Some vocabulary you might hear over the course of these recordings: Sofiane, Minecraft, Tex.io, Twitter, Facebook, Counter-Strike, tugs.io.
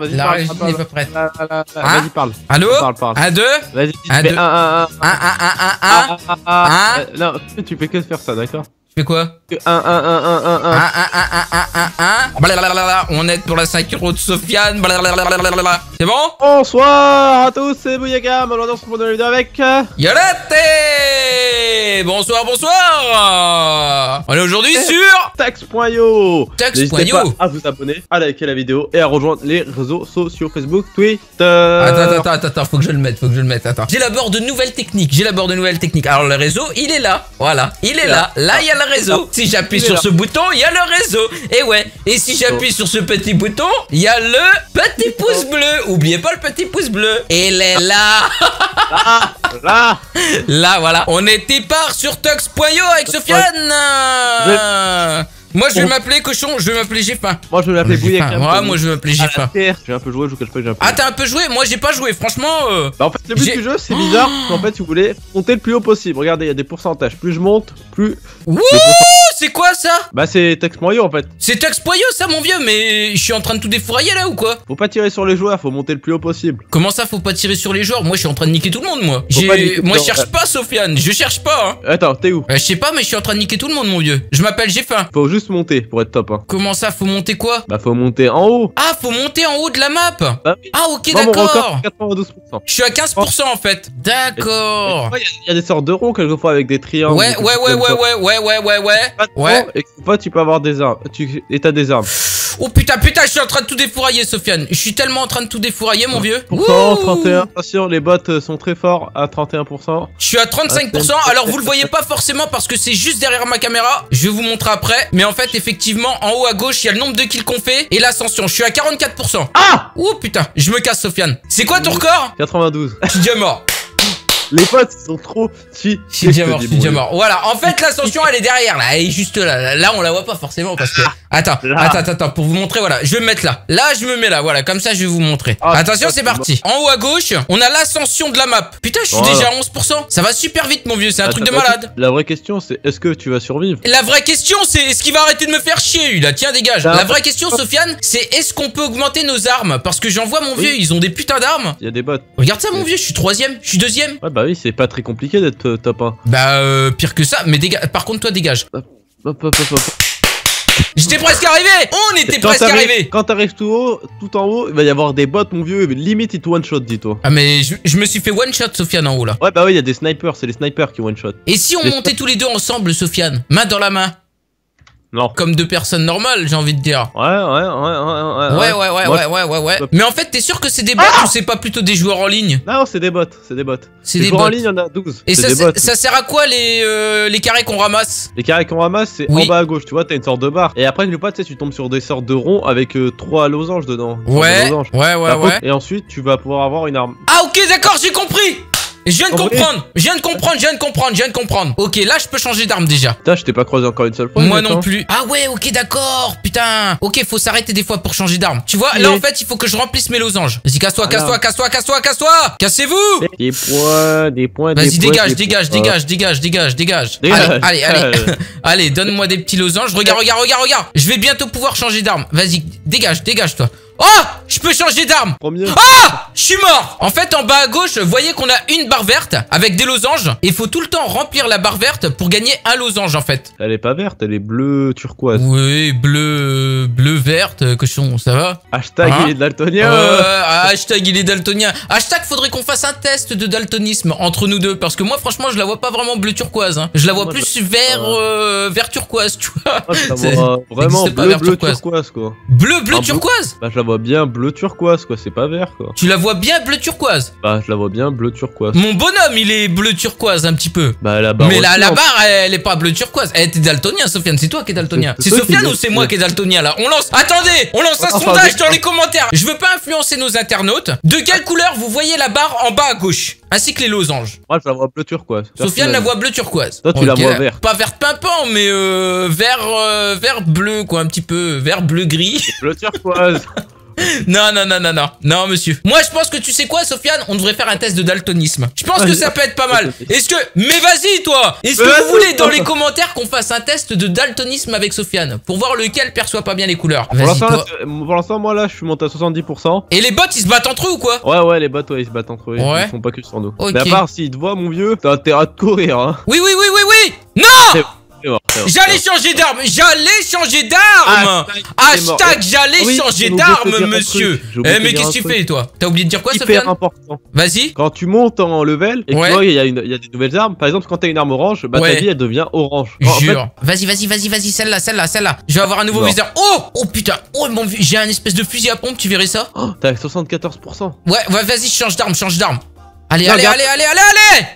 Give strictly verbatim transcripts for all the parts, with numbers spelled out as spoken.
Vas-y, parle. La régie n'est pas prête. Vas-y, parle. Allô? un, deux? un, deux. un, un, un, un, un, un. Non, tu peux que faire ça, d'accord? Tu fais quoi? un, un, un, un, un, un, un, un, un, un. On est pour la cinq euros de Sofiane. C'est bon? Bonsoir à tous, c'est Bouyaka. Malheureusement, on se retrouve dans la vidéo avec Yolette. Bonsoir, bonsoir. On est aujourd'hui sur tugs point i o. N'hésitez pas à vous abonner, à liker la vidéo et à rejoindre les réseaux sociaux Facebook, Twitter. Attends, attends, attends, attends, faut que je le mette, faut que je le mette. Attends. J'élabore de nouvelles techniques. J'élabore de nouvelles techniques. Alors le réseau, il est là. Voilà, il est là. Là, il y a le réseau. Si j'appuie sur ce bouton, il y a le réseau. Et ouais. Et si j'appuie sur ce petit bouton, il y a le petit pouce bleu. Oubliez pas le petit pouce bleu. Et il est là. Là, là. Là, voilà. On était part sur tugs point i o avec Sofiane. Moi je vais m'appeler cochon, je vais m'appeler j'ai faim. Moi je vais m'appeler Bouyaka. Moi moi je vais m'appeler j'ai faim. J'ai un peu joué, je vous cache pas que j'ai un peu. Ah t'as un peu joué? Moi j'ai pas joué, franchement. Euh... Bah en fait le but du jeu c'est bizarre. En fait si vous voulez monter le plus haut possible. Regardez, il y a des pourcentages. Plus je monte, plus. Wouh, c'est quoi ça? Bah c'est tugs point i o en fait. C'est tugs point i o ça mon vieux, mais je suis en train de tout défourailler là ou quoi? Faut pas tirer sur les joueurs, faut monter le plus haut possible. Comment ça faut pas tirer sur les joueurs? Moi je suis en train de niquer tout le monde moi. Moi je cherche pas Sofiane, je cherche pas. Attends, t'es où? Je sais pas, mais je suis en train de niquer tout le monde mon vieux. Je m'appelle j'ai faim. Faut juste monter pour être top. Hein. Comment ça, faut monter quoi? Bah faut monter en haut. Ah, faut monter en haut de la map. Bah, oui. Ah ok d'accord. Je suis à quinze pour cent en fait. D'accord. Il y a des sortes de ronds quelquefois avec des triangles. Ouais ouais ouais ouais, ouais ouais ouais ouais ouais ouais ouais. Et parfois tu peux avoir des armes. Tu... Et t'as des armes. Oh putain putain, je suis en train de tout défourailler Sofiane. Je suis tellement en train de tout défourailler mon vieux. trente-et-un. Attention, les bots sont très forts à trente-et-un pour cent. Je suis à trente-cinq pour cent. Alors vous le voyez pas forcément parce que c'est juste derrière ma caméra. Je vais vous montrer après. Mais en fait effectivement en haut à gauche il y a le nombre de kills qu'on fait et l'ascension. Je suis à quarante-quatre pour cent. Ah! Oh putain, je me casse Sofiane. C'est quoi ton record? quatre-vingt-douze. Je suis déjà mort. Les potes sont trop... Si, je suis déjà mort, je suis déjà mort. Voilà, en fait l'ascension elle est derrière là, elle est juste là. Là on la voit pas forcément parce que... Attends, attends, attends, pour vous montrer, voilà, je vais me mettre là. Là je me mets là, voilà, comme ça je vais vous montrer. Ah, attention c'est parti. En haut à gauche, on a l'ascension de la map. Putain je suis voilà. déjà à onze pour cent. Ça va super vite mon vieux, c'est un ah, truc de malade. La vraie question c'est est-ce que tu vas survivre? La vraie question c'est est-ce qu'il va arrêter de me faire chier lui là? Tiens dégage. La vraie question Sofiane c'est est-ce qu'on peut augmenter nos armes? Parce que j'en vois mon vieux, oui. Ils ont des putains d'armes. Il y a des bots. Regarde ça mon vieux, je suis troisième, je suis deuxième. Ouais, bah oui c'est pas très compliqué d'être top un. Bah euh, pire que ça, mais dégage. Par contre toi dégage. Hop, hop, hop, hop. J'étais presque arrivé. On était quand presque arrivé. Quand t'arrives tout haut, tout en haut, il va y avoir des bots mon vieux. Limite ils te one shot dis-toi. Ah mais je, je me suis fait one shot Sofiane en haut là. Ouais bah oui il y a des snipers, c'est les snipers qui one shot. Et si on les montait tous les deux ensemble Sofiane, main dans la main? Non. Comme deux personnes normales, j'ai envie de dire. Ouais, ouais, ouais, ouais, ouais, ouais, ouais, ouais, ouais, ouais, ouais, ouais. Mais en fait, t'es sûr que c'est des bots ah ou c'est pas plutôt des joueurs en ligne? Non, c'est des bots, c'est des bots. C'est des joueurs bots. En ligne, il y en a douze. Et ça, des bots. Ça sert à quoi les, euh, les carrés qu'on ramasse? Les carrés qu'on ramasse, c'est oui. En bas à gauche, tu vois, t'as une sorte de barre. Et après, tu sais, tu tombes sur des sortes de ronds avec euh, trois losanges dedans. Ouais, losanges. ouais, ouais, ouais. Et ensuite, tu vas pouvoir avoir une arme. Ah, ok, d'accord, j'ai compris. Je viens de comprendre, je viens de comprendre, je viens de comprendre, je viens de comprendre. Ok, là je peux changer d'arme déjà. Putain, je t'ai pas croisé encore une seule fois. Moi non plus. Ah ouais, ok, d'accord, putain. Ok, faut s'arrêter des fois pour changer d'arme. Tu vois, là en fait, il faut que je remplisse mes losanges. Vas-y, casse-toi, casse-toi, casse-toi, casse-toi, casse-toi. Cassez-vous. Des points, des points, des points. Vas-y, dégage, dégage, dégage, dégage, dégage, dégage. Allez, allez, allez, donne-moi des petits losanges. Regarde, regarde, regarde, regarde. Je vais bientôt pouvoir changer d'arme. Vas-y, dégage, dégage toi. Oh, je peux changer d'arme. Ah, je suis mort. En fait, en bas à gauche, vous voyez qu'on a une barre verte avec des losanges. Il faut tout le temps remplir la barre verte pour gagner un losange, en fait. Elle est pas verte, elle est bleue turquoise. Oui, bleu, bleu verte, cochon, ça va. Hashtag hein il est daltonien. Euh, hashtag il est daltonien. Hashtag faudrait qu'on fasse un test de daltonisme entre nous deux. Parce que moi, franchement, je la vois pas vraiment bleu turquoise. Hein. Je la vois moi, plus je... vert, euh, vert turquoise, tu vois. Moi, vraiment bleu, vert, bleu turquoise. turquoise, quoi. Bleu, bleu un turquoise bleu... Bah, vois bien bleu turquoise quoi, c'est pas vert quoi. Tu la vois bien bleu turquoise? Bah je la vois bien bleu turquoise. Mon bonhomme il est bleu turquoise un petit peu. Bah la barre. Mais la, la barre elle, elle est pas bleu turquoise. Elle était daltonien Sofiane, c'est toi qui es daltonien. C'est Sofiane ou c'est moi qui est daltonien là? On lance. Attendez, on lance un oh, sondage enfin, dans les commentaires. Je veux pas influencer nos internautes. De quelle couleur vous voyez la barre en bas à gauche? Ainsi que les losanges. Moi je la vois bleu turquoise. Sofiane la voit bleu turquoise. Toi tu okay. la vois vert. Pas vert pimpant mais euh, vert euh, vert bleu quoi un petit peu, vert bleu gris. Bleu turquoise. Non, non, non, non, non. Non, monsieur. Moi, je pense que tu sais quoi, Sofiane, on devrait faire un test de daltonisme. Je pense que ça peut être pas mal. Est-ce que... Mais vas-y, toi. Est-ce que vous voulez, dans les commentaires, qu'on fasse un test de daltonisme avec Sofiane pour voir lequel perçoit pas bien les couleurs? Pour l'instant, moi, là, je suis monté à soixante-dix pour cent. Et les bots, ils se battent entre eux ou quoi? Ouais, ouais, les bots, ouais, ils se battent entre eux. Ouais. Ils font pas que sur nous. Okay. Mais à part, s'ils te voient, mon vieux, t'as intérêt à te courir, hein. Oui, oui, oui, oui, oui. Non! J'allais changer d'arme, j'allais changer d'arme. Hashtag j'allais oui, changer d'arme, monsieur. Eh, mais qu'est-ce que tu fais, toi? T'as oublié de dire quoi, Sofiane? Hyper important. Vas-y. Quand tu montes en level et ouais. que tu vois, il y, y a des nouvelles armes. Par exemple, quand t'as une arme orange, bah ouais. ta vie elle devient orange. Oh, jure. En fait... Vas-y, vas-y, vas-y, vas-y, celle-là, celle-là, celle-là. Je vais avoir un nouveau non. viseur. Oh, oh putain. Oh mon vieux, j'ai un espèce de fusil à pompe. Tu verrais ça? Oh, t'as soixante-quatorze pour cent. Ouais, ouais, vas-y, change d'arme, change d'arme. Allez, non, allez, allez, allez, allez, allez.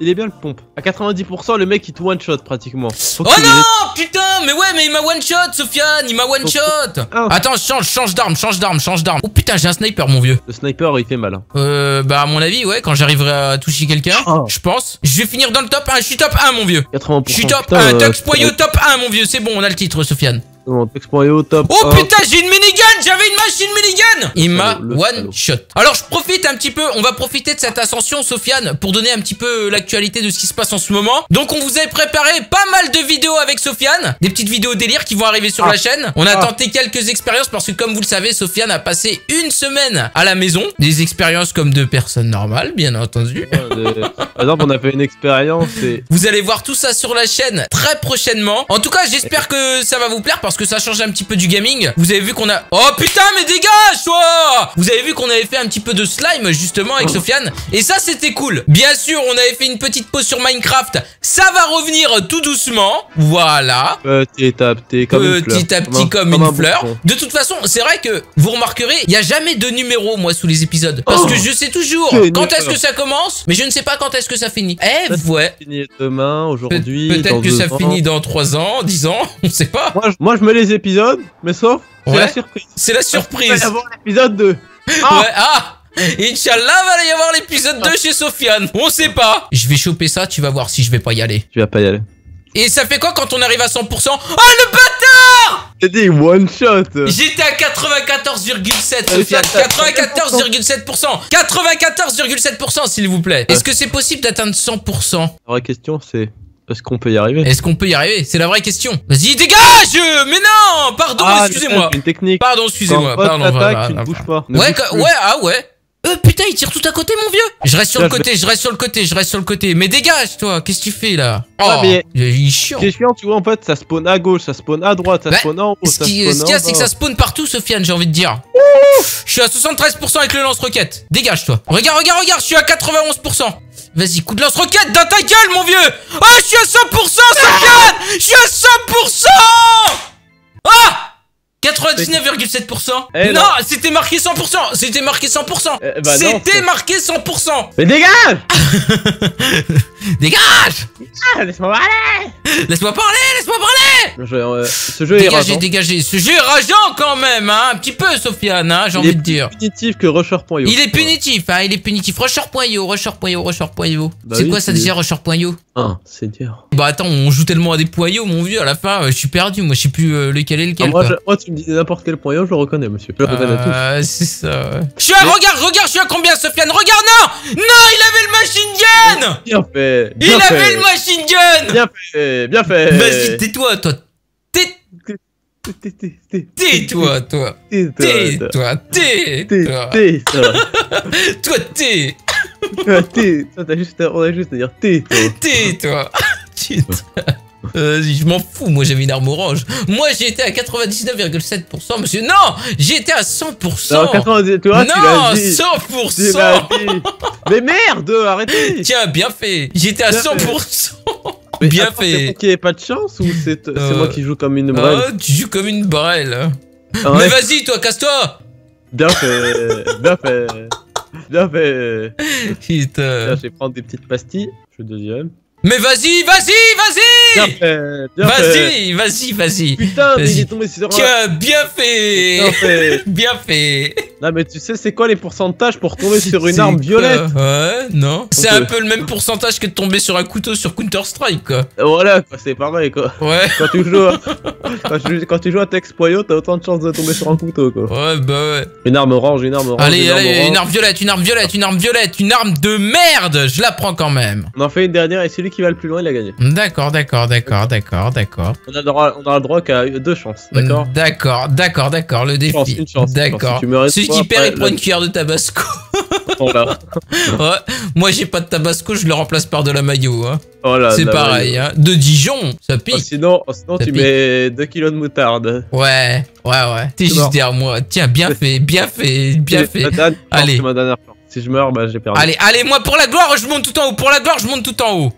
Il est bien le pompe. À quatre-vingt-dix pour cent, le mec il te one shot pratiquement. Faut oh non ait... Putain, mais ouais, mais il m'a one shot, Sofiane, il m'a one shot. Oh. Attends, change, change d'arme, change d'arme, change d'arme. Oh putain, j'ai un sniper, mon vieux. Le sniper, il fait mal. Hein. Euh, bah à mon avis, ouais, quand j'arriverai à toucher quelqu'un, oh. je pense. Je vais finir dans le top un. Je suis top un, mon vieux. quatre-vingts pour cent. Je suis top putain, un. tugs point i o euh... top un, mon vieux. C'est bon, on a le titre, Sofiane. Non, top oh un. Putain, j'ai une minigun, j'avais une machine minigun. Il m'a one shot. Alors je profite un petit peu, on va profiter de cette ascension, Sofiane, pour donner un petit peu l'actualité de ce qui se passe en ce moment. Donc on vous avait préparé pas mal de vidéos avec Sofiane, des petites vidéos délire qui vont arriver sur ah. la chaîne. On a ah. tenté quelques expériences parce que comme vous le savez, Sofiane a passé une semaine à la maison. Des expériences comme de personnes normales, bien entendu. Ouais, des... Par exemple, on a fait une expérience et... Vous allez voir tout ça sur la chaîne très prochainement. En tout cas, j'espère que ça va vous plaire parce que ça change un petit peu du gaming. Vous avez vu qu'on a... Oh putain, mais dégage toi. Vous avez vu qu'on avait fait un petit peu de slime justement avec Sofiane, et ça c'était cool. Bien sûr, on avait fait une petite pause sur Minecraft. Ça va revenir tout doucement. Voilà. Petit à petit comme une fleur. Petit à petit comme une fleur. De toute façon, c'est vrai que vous remarquerez, il n'y a jamais de numéro moi sous les épisodes, parce que je sais toujours quand est-ce que ça commence, mais je ne sais pas quand est-ce que ça finit. Eh ouais. Demain, aujourd'hui. Peut-être que ça finit dans trois ans, dix ans, on ne sait pas. Moi je Mais les épisodes, mais sauf ouais. c'est la surprise. C'est la surprise. Il va y avoir l'épisode deux. Ah, ouais, ah Inch'Allah, va y avoir l'épisode deux chez Sofiane. On sait pas. Je vais choper ça, tu vas voir si je vais pas y aller. Tu vas pas y aller. Et ça fait quoi quand on arrive à cent pour cent? Ah, oh, le bâtard! J'ai dit one shot. J'étais à quatre-vingt-quatorze virgule sept, Sofiane. quatre-vingt-quatorze virgule sept pour cent. quatre-vingt-quatorze virgule sept pour cent, s'il vous plaît. Est-ce que c'est possible d'atteindre cent pour cent? La vraie question, c'est... Est-ce qu'on peut y arriver? Est-ce qu'on peut y arriver? C'est la vraie question. Vas-y, dégage! Mais non! Pardon, ah, excusez-moi. Une technique. Pardon, excusez-moi. Pardon, voilà, tu ne bouges pas. Ne ouais, bouge plus. Ouais, ah ouais. Euh, putain, il tire tout à côté, mon vieux. Je reste sur là, le côté, je... je reste sur le côté, je reste sur le côté. Mais dégage, toi. Qu'est-ce que tu fais là? Oh, ah, mais... il est chiant. C'est chiant, tu vois, en fait, ça spawn à gauche, ça spawn à droite, ça bah, spawn en haut. Ce qu'il ce qu y a, c'est que ça spawn partout, Sofiane, j'ai envie de dire. Ouh, je suis à soixante-treize pour cent avec le lance-roquette. Dégage, toi. Regarde, regarde, regarde, je suis à quatre-vingt-onze pour cent. Vas-y, coup de lance-roquette dans ta gueule, mon vieux. Oh, je suis à cent pour cent, Sofiane. Je suis à cent pour cent. Ah, quatre-vingt-dix-neuf virgule sept pour cent. Eh non, non. C'était marqué cent pour cent. C'était marqué cent pour cent. Eh ben c'était marqué cent pour cent. Mais dégage. Dégage. Ah, laisse-moi parler. Laisse-moi parler, laisse-moi parler. Je, euh, ce jeu dégagez, est rageant. Dégagez. Ce jeu est rageant quand même, hein. Un petit peu, Sofiane, hein, j'ai envie de dire. Il est punitif que Rusher point i o. Il est punitif, hein, il est punitif. Rusher point i o, Rusher point i o, Rusher point i o. Bah c'est oui, quoi ça déjà, Rusher point i o? Ah, c'est dur. Bah attends, on joue tellement à des poyaux, mon vieux, à la fin, euh, je suis perdu. Moi, je sais plus euh, lequel est lequel. Ah, moi, moi, tu me dis n'importe quel point, je le reconnais, monsieur. Je le reconnais euh, à tous. C'est ça, ouais. Je suis à... Mais... Regarde, regarde, je suis à combien, Sofiane? Regarde, non. Non, il avait le machine gun. Bien fait. Bien il fait. Avait le machine gun. Bien fait, bien fait. Vas-y, tais-toi, toi. Tais-toi. Tais-toi, toi. Tais-toi, tais-toi. Tais-toi. Toi, tais. T'es, toi, t'as juste, on a juste à dire t'es, toi. T'es, toi. Euh, je m'en fous, moi j'avais une arme orange. Moi j'étais à quatre-vingt-dix-neuf virgule sept pour cent, monsieur. Non, j'étais à cent pour cent. Non, quatre-vingt-dix, toi, non tu dit. cent pour cent. Dit. Mais merde, arrêtez. Tiens, bien fait. J'étais à cent pour cent. Mais bien attends, fait. C'est moi qui n'ai pas de chance ou c'est euh... moi qui joue comme une brêle? Ah, tu joues comme une brêle. Ah, ouais. Mais vas-y, toi, casse-toi. Bien fait, bien fait. Bien fait. Putain. Là, je vais prendre des petites pastilles. Je suis deuxième. Mais vas-y, vas-y, vas-y. Vas-y, vas-y, vas-y. Putain, vas mais il est tombé sur un... Tiens, bien fait. Bien fait. Bien fait. Non mais tu sais c'est quoi les pourcentages pour tomber sur une arme violette? Ouais, non. C'est un peu le même pourcentage que de tomber sur un couteau sur Counter-Strike quoi. Voilà, c'est pareil quoi. Ouais. Quand tu joues à, quand tu, quand tu joues à Tex.io, t'as autant de chances de tomber sur un couteau quoi. Ouais bah ouais. Une arme orange, une arme orange. Allez, une allez, arme une arme violette, une arme violette, une arme violette, une arme de merde. Je la prends quand même. On en fait une dernière et celui qui va le plus loin il a gagné. D'accord, d'accord, d'accord, d'accord, d'accord. On a le droit, on a le droit qu'à deux chances, d'accord. D'accord, d'accord, d'accord. Le défi. Une chance, une chance. D'accord. Celui qui perd, il prend une cuillère de tabasco. Oh là. Ouais. Moi, j'ai pas de tabasco, je le remplace par de la mayo. Hein. Oh c'est pareil. Hein. De Dijon, ça pique. Oh, sinon, oh, sinon ça tu pique. Mets deux kilos de moutarde. Ouais, ouais, ouais. T'es juste derrière moi. Tiens, bien fait, bien fait, bien fait. Allez. Ma dernière chance. Si je meurs, bah, j'ai perdu. Allez, allez, moi, pour la gloire, je monte tout en haut. Pour la gloire, je monte tout en haut.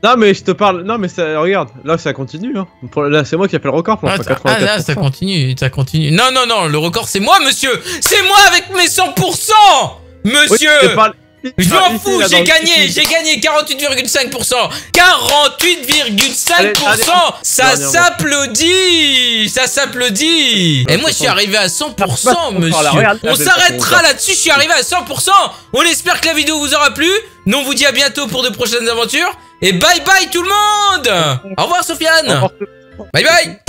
Non mais je te parle, non mais ça, regarde, là ça continue, hein. Là c'est moi qui ai fait le record pour ah, ça... ah là ça continue, ça continue, non non non, le record c'est moi monsieur, c'est moi avec mes cent pour cent, monsieur, oui, pas... je m'en fous, j'ai gagné, j'ai gagné quarante-huit virgule cinq pour cent, quarante-huit virgule cinq pour cent, ça s'applaudit, ça s'applaudit, et moi je suis arrivé à cent pour cent monsieur, on s'arrêtera là-dessus, je suis arrivé à cent pour cent, on espère que la vidéo vous aura plu, nous on vous dit à bientôt pour de prochaines aventures. Et bye bye tout le monde! Au revoir Sofiane! Bye bye!